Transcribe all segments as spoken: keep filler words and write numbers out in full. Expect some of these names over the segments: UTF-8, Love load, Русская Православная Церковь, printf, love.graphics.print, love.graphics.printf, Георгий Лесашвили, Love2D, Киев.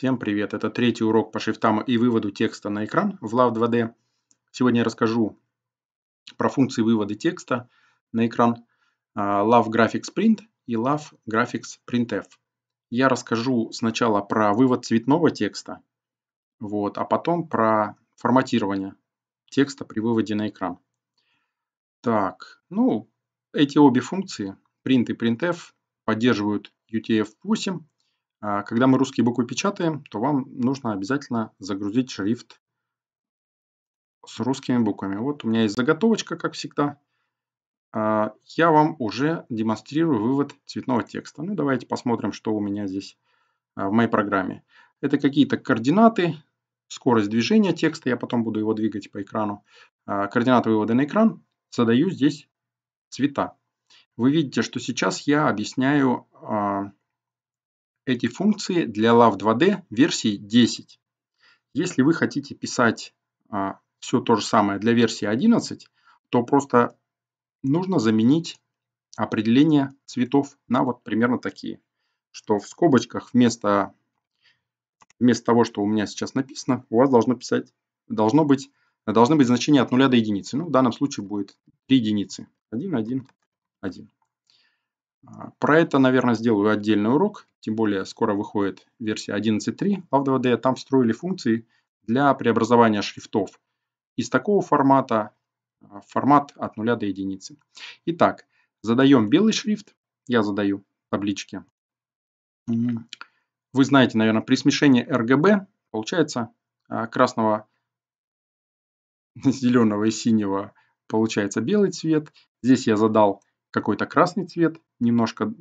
Всем привет! Это третий урок по шрифтам и выводу текста на экран в лав два дэ. Сегодня я расскажу про функции вывода текста на экран love.graphics.print и love.graphics.printf. Я расскажу сначала про вывод цветного текста, вот, а потом про форматирование текста при выводе на экран. Так, ну, эти обе функции, print и printf, поддерживают ю ти эф восемь. Когда мы русские буквы печатаем, то вам нужно обязательно загрузить шрифт с русскими буквами. Вот у меня есть заготовочка, как всегда. Я вам уже демонстрирую вывод цветного текста. Ну, давайте посмотрим, что у меня здесь в моей программе. Это какие-то координаты, скорость движения текста. Я потом буду его двигать по экрану. Координаты вывода на экран. Задаю здесь цвета. Вы видите, что сейчас я объясняю эти функции для лав два дэ версии десять. Если вы хотите писать а, все то же самое для версии одиннадцать, то просто нужно заменить определение цветов на вот примерно такие. Что в скобочках вместо, вместо того, что у меня сейчас написано, у вас должно, писать, должно быть, должны быть значения от нуля до единицы. Ну, в данном случае будет три единицы. один, один, один. Про это, наверное, сделаю отдельный урок. Тем более, скоро выходит версия одиннадцать точка три лав два дэ. Там встроили функции для преобразования шрифтов из такого формата в формат от нуля до единицы. Итак, задаем белый шрифт. Я задаю таблички. Вы знаете, наверное, при смешении эр джи би получается красного, зеленого и синего получается белый цвет. Здесь я задал какой-то красный цвет, немножко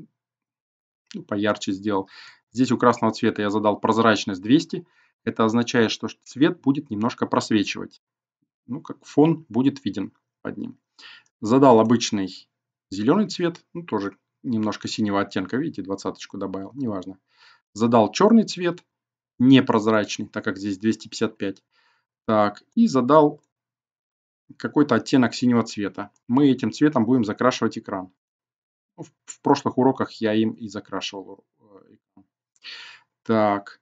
поярче сделал. Здесь у красного цвета я задал прозрачность двести. Это означает, что цвет будет немножко просвечивать. Ну, как фон будет виден под ним. Задал обычный зеленый цвет. Ну, тоже немножко синего оттенка. Видите, двадцаточку добавил, неважно. Задал черный цвет, непрозрачный, так как здесь двести пятьдесят пять. Так, и задал какой-то оттенок синего цвета. Мы этим цветом будем закрашивать экран. В прошлых уроках я им и закрашивал экран. Так.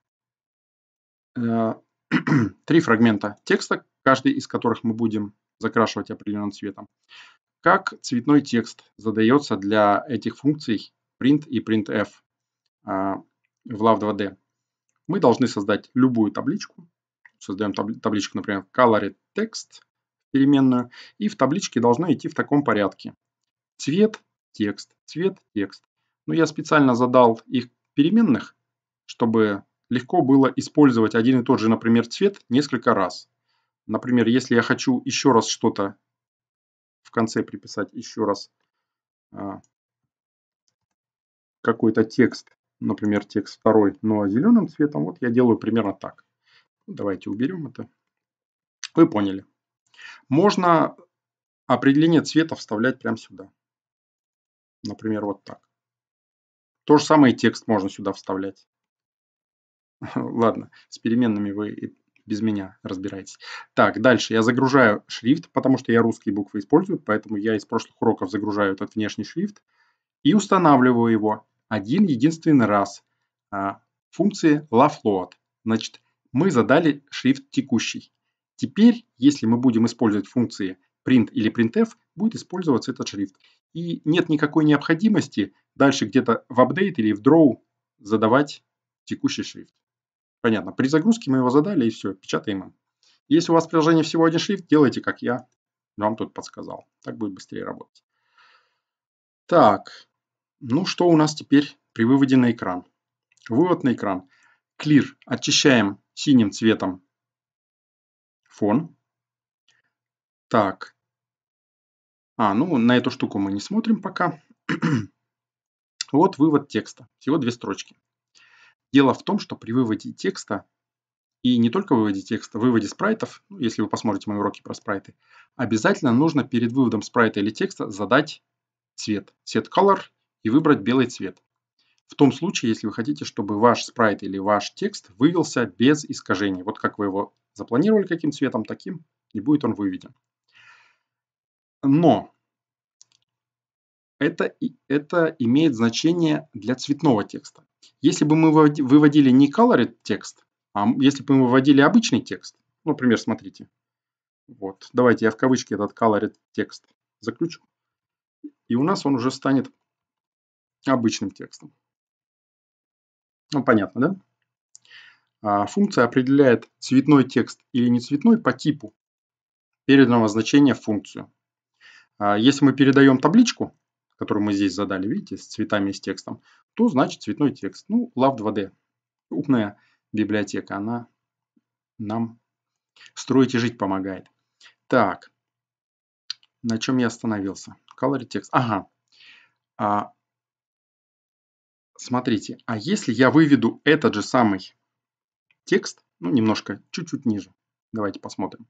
Три фрагмента текста, каждый из которых мы будем закрашивать определенным цветом. Как цветной текст задается для этих функций print и printf в лав два дэ? Мы должны создать любую табличку. Создаем табличку, например, colored text. Переменную, и в табличке должно идти в таком порядке: цвет, текст, цвет, текст. Но я специально задал их переменных, чтобы легко было использовать один и тот же, например, цвет несколько раз. Например, если я хочу еще раз что-то в конце приписать, еще раз какой-то текст, например, текст второй, но зеленым цветом, вот я делаю примерно так. Давайте уберем это. Вы поняли. Можно определение цвета вставлять прямо сюда. Например, вот так. То же самое и текст можно сюда вставлять. Ладно, с переменными вы и без меня разбираетесь. Так, дальше я загружаю шрифт, потому что я русские буквы использую, поэтому я из прошлых уроков загружаю этот внешний шрифт и устанавливаю его один единственный раз. Функции love load. Значит, мы задали шрифт текущий. Теперь, если мы будем использовать функции print или printf, будет использоваться этот шрифт. И нет никакой необходимости дальше где-то в update или в draw задавать текущий шрифт. Понятно, при загрузке мы его задали и все, печатаем им. Если у вас в приложении всего один шрифт, делайте, как я вам тут подсказал. Так будет быстрее работать. Так, ну что у нас теперь при выводе на экран? Вывод на экран. Clear очищаем синим цветом фон. Так. А, ну на эту штуку мы не смотрим пока. Вот вывод текста. Всего две строчки. Дело в том, что при выводе текста, и не только выводе текста, выводе спрайтов, если вы посмотрите мои уроки про спрайты, обязательно нужно перед выводом спрайта или текста задать цвет. Set color и выбрать белый цвет. В том случае, если вы хотите, чтобы ваш спрайт или ваш текст вывелся без искажений. Вот как вы его запланировали, каким цветом, таким, и будет он выведен. Но это, это имеет значение для цветного текста. Если бы мы выводили не colored текст, А если бы мы вводили обычный текст, ну, например, смотрите. Вот, давайте я в кавычки этот colored текст заключу. И у нас он уже станет обычным текстом. Ну, понятно, да? Функция определяет цветной текст или не цветной по типу переданного значения в функцию. Если мы передаем табличку, которую мы здесь задали, видите, с цветами и с текстом, то значит цветной текст. Ну, лав два дэ, крупная библиотека, она нам строить и жить помогает. Так, на чем я остановился? Color текст. Ага. А, смотрите, а если я выведу этот же самый текст, ну, немножко, чуть-чуть ниже, давайте посмотрим.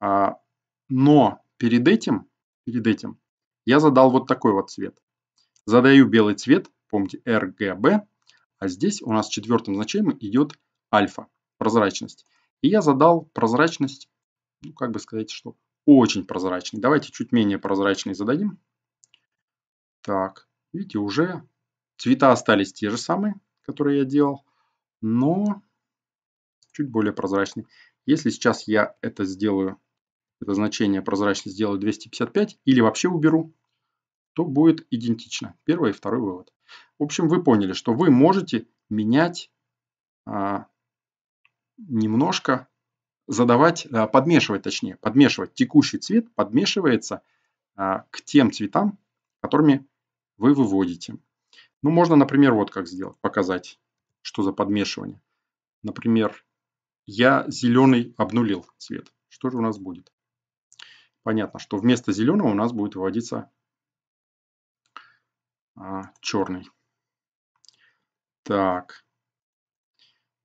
А, но перед этим, перед этим я задал вот такой вот цвет. Задаю белый цвет, помните, эр джи би, а здесь у нас четвертым значением идет альфа, прозрачность. И я задал прозрачность, ну, как бы сказать, что очень прозрачный. Давайте чуть менее прозрачный зададим. Так, видите, уже цвета остались те же самые, которые я делал, но чуть более прозрачный. Если сейчас я это сделаю, это значение прозрачность сделаю двести пятьдесят пять или вообще уберу, то будет идентично. Первый и второй вывод. В общем, вы поняли, что вы можете менять а, немножко, задавать, а, подмешивать точнее, подмешивать текущий цвет, подмешивается а, к тем цветам, которыми вы выводите. Ну, можно, например, вот как сделать, показать, что за подмешивание. Например, я зеленый обнулил цвет. Что же у нас будет? Понятно, что вместо зеленого у нас будет выводиться а, черный. Так.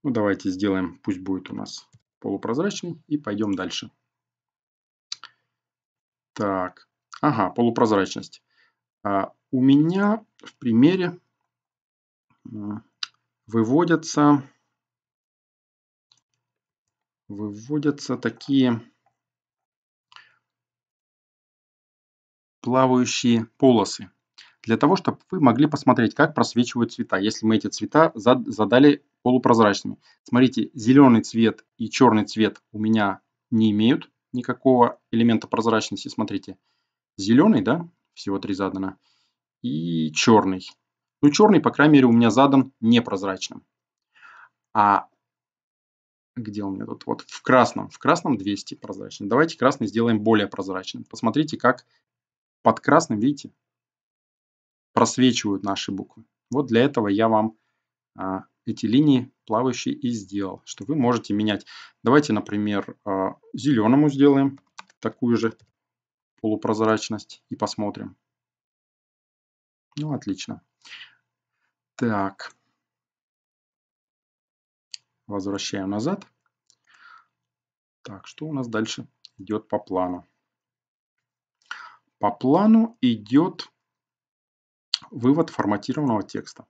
Ну, давайте сделаем, пусть будет у нас полупрозрачный, и пойдем дальше. Так. Ага, полупрозрачность. А, у меня в примере а, выводятся, выводятся такие плавающие полосы, для того, чтобы вы могли посмотреть, как просвечивают цвета, если мы эти цвета задали полупрозрачными. Смотрите, зеленый цвет и черный цвет у меня не имеют никакого элемента прозрачности. Смотрите, зеленый, да, всего три задано, и черный. Ну, черный, по крайней мере, у меня задан непрозрачным. А где у меня тут? Вот в красном. В красном двести прозрачным. Давайте красный сделаем более прозрачным. Посмотрите, как под красным, видите, просвечивают наши буквы. Вот для этого я вам а, эти линии плавающие и сделал, что вы можете менять. Давайте, например, а, зеленому сделаем такую же полупрозрачность и посмотрим. Ну, отлично. Так. Возвращаем назад. Так, что у нас дальше идет по плану? По плану идет вывод форматированного текста.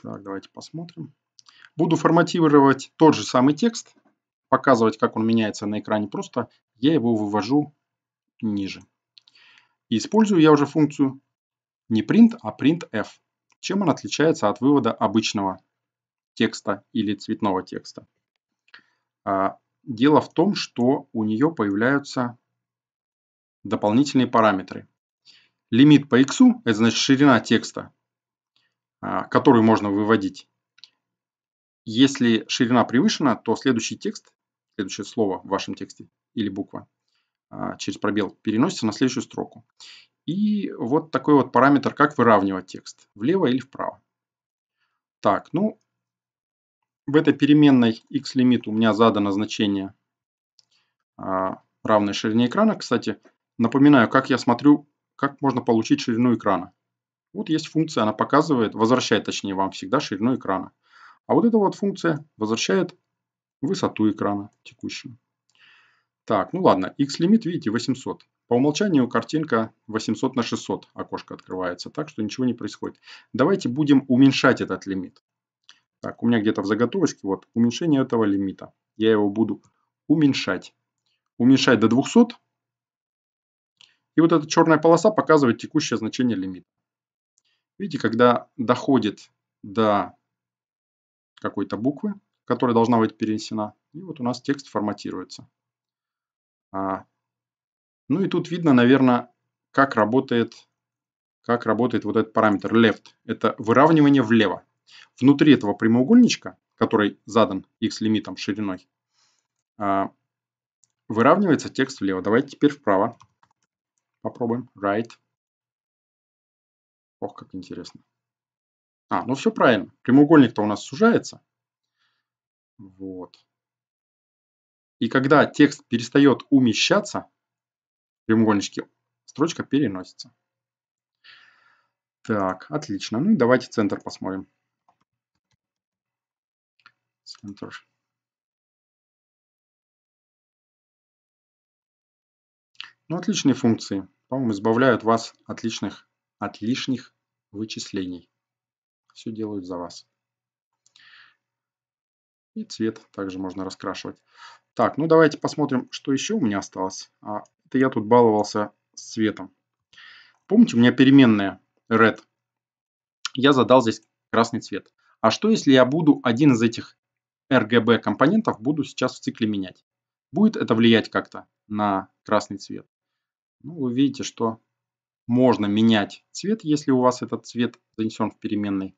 Так, давайте посмотрим. Буду форматировать тот же самый текст, показывать, как он меняется на экране. Просто я его вывожу ниже. И использую я уже функцию не print, а printf. Чем он отличается от вывода обычного текста или цветного текста? Дело в том, что у нее появляются дополнительные параметры. Лимит по x, это значит ширина текста, которую можно выводить. Если ширина превышена, то следующий текст, следующее слово в вашем тексте или буква через пробел переносится на следующую строку. И вот такой вот параметр, как выравнивать текст, влево или вправо. Так, ну, в этой переменной xLimit у меня задано значение равной ширине экрана. Кстати, напоминаю, как я смотрю, как можно получить ширину экрана. Вот есть функция, она показывает, возвращает, точнее, вам всегда ширину экрана. А вот эта вот функция возвращает высоту экрана текущую. Так, ну ладно, xLimit, видите, восемьсот. По умолчанию картинка восемьсот на шестьсот, окошко открывается, так что ничего не происходит. Давайте будем уменьшать этот лимит. Так, у меня где-то в заготовочке вот уменьшение этого лимита. Я его буду уменьшать. Уменьшать до двухсот. И вот эта черная полоса показывает текущее значение лимита. Видите, когда доходит до какой-то буквы, которая должна быть перенесена. И вот у нас текст форматируется. А, ну и тут видно, наверное, как работает, как работает вот этот параметр left. Это выравнивание влево. Внутри этого прямоугольничка, который задан x-лимитом шириной, а, выравнивается текст влево. Давайте теперь вправо. Попробуем. Right. Ох, как интересно. А, ну все правильно. Прямоугольник-то у нас сужается. Вот. И когда текст перестает умещаться в прямоугольничке, строчка переносится. Так, отлично. Ну и давайте центр посмотрим. Центр. Ну, отличные функции. По-моему, избавляют вас от лишних, от лишних вычислений. Все делают за вас. И цвет также можно раскрашивать. Так, ну давайте посмотрим, что еще у меня осталось. А, это я тут баловался с цветом. Помните, у меня переменная red. Я задал здесь красный цвет. А что, если я буду один из этих эр джи би компонентов буду сейчас в цикле менять? Будет это влиять как-то на красный цвет? Ну, вы видите, что можно менять цвет, если у вас этот цвет занесен в переменной.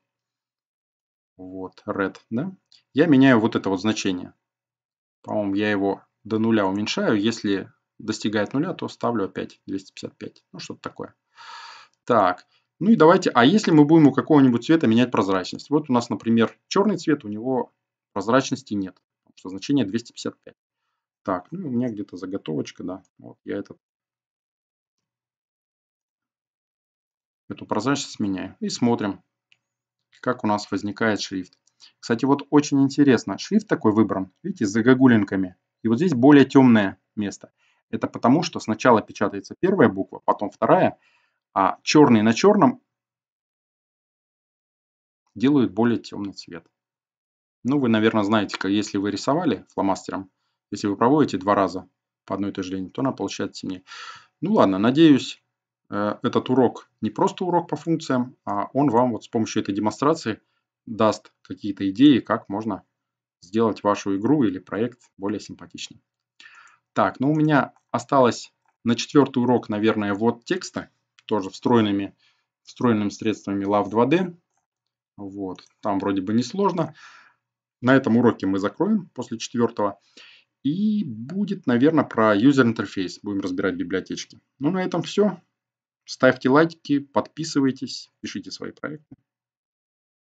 Вот, red, да? Я меняю вот это вот значение. По-моему, я его до нуля уменьшаю. Если достигает нуля, то ставлю опять двести пятьдесят пять. Ну, что-то такое. Так, ну и давайте. А если мы будем у какого-нибудь цвета менять прозрачность? Вот у нас, например, черный цвет, у него прозрачности нет. Потому что значение двести пятьдесят пять. Так, ну у меня где-то заготовочка, да. Вот я этот, эту прозрачность меняю. И смотрим, как у нас возникает шрифт. Кстати, вот очень интересно. Шрифт такой выбран, видите, с загогулинками. И вот здесь более темное место. Это потому, что сначала печатается первая буква, потом вторая. А черный на черном делают более темный цвет. Ну, вы, наверное, знаете, как если вы рисовали фломастером, если вы проводите два раза по одной и той же линии, то она получается синее. Ну ладно, надеюсь, этот урок не просто урок по функциям, а он вам вот с помощью этой демонстрации даст какие-то идеи, как можно сделать вашу игру или проект более симпатичным. Так, ну у меня осталось на четвертый урок, наверное, вот текста, тоже встроенными, встроенными средствами лав два дэ. Вот, там вроде бы несложно. На этом уроке мы закроем после четвертого. И будет, наверное, про юзер-интерфейс. Будем разбирать библиотечки. Ну, на этом все. Ставьте лайки, подписывайтесь, пишите свои проекты.